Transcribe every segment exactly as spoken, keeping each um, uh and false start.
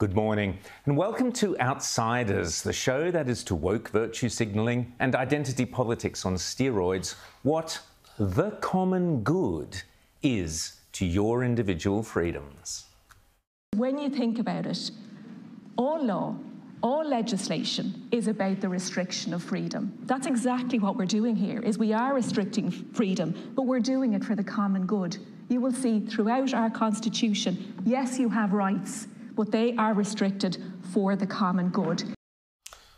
Good morning and welcome to Outsiders, the show that is to woke virtue signalling and identity politics on steroids what the common good is to your individual freedoms. When you think about it, all law, all legislation is about the restriction of freedom. That's exactly what we're doing here, is we are restricting freedom, but we're doing it for the common good. You will see throughout our constitution, yes, you have rights, but they are restricted for the common good.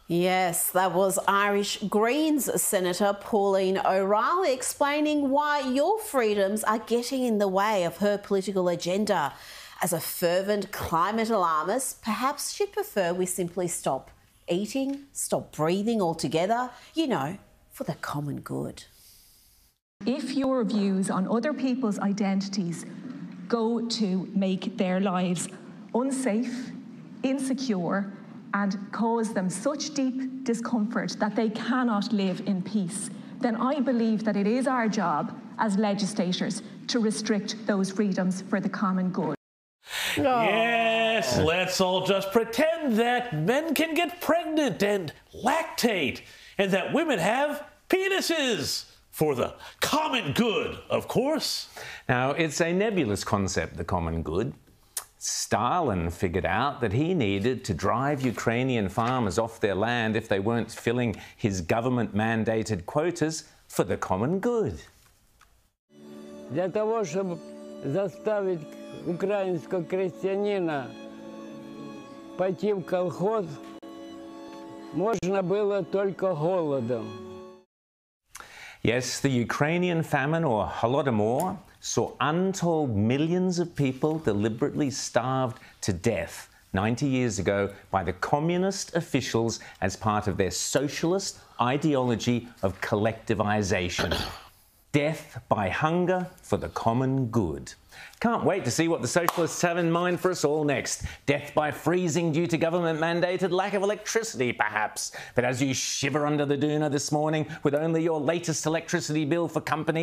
Yes, that was Irish Greens Senator Pauline O'Reilly explaining why your freedoms are getting in the way of her political agenda. As a fervent climate alarmist, perhaps she'd prefer we simply stop eating, stop breathing altogether, you know, for the common good. If your views on other people's identities go to make their lives unsafe, insecure, and cause them such deep discomfort that they cannot live in peace, then I believe that it is our job as legislators to restrict those freedoms for the common good. Oh. Yes, let's all just pretend that men can get pregnant and lactate, and that women have penises. For the common good, of course. Now, it's a nebulous concept, the common good. Stalin figured out that he needed to drive Ukrainian farmers off their land if they weren't filling his government-mandated quotas for the common good. Для того, чтобы заставить украинского крестьянина пойти в колхоз, можно было только голодом. Yes, the Ukrainian famine, or Holodomor, saw untold millions of people deliberately starved to death ninety years ago by the communist officials as part of their socialist ideology of collectivization. Death by hunger for the common good. Can't wait to see what the socialists have in mind for us all next. Death by freezing due to government-mandated lack of electricity, perhaps. But as you shiver under the doona this morning with only your latest electricity bill for company...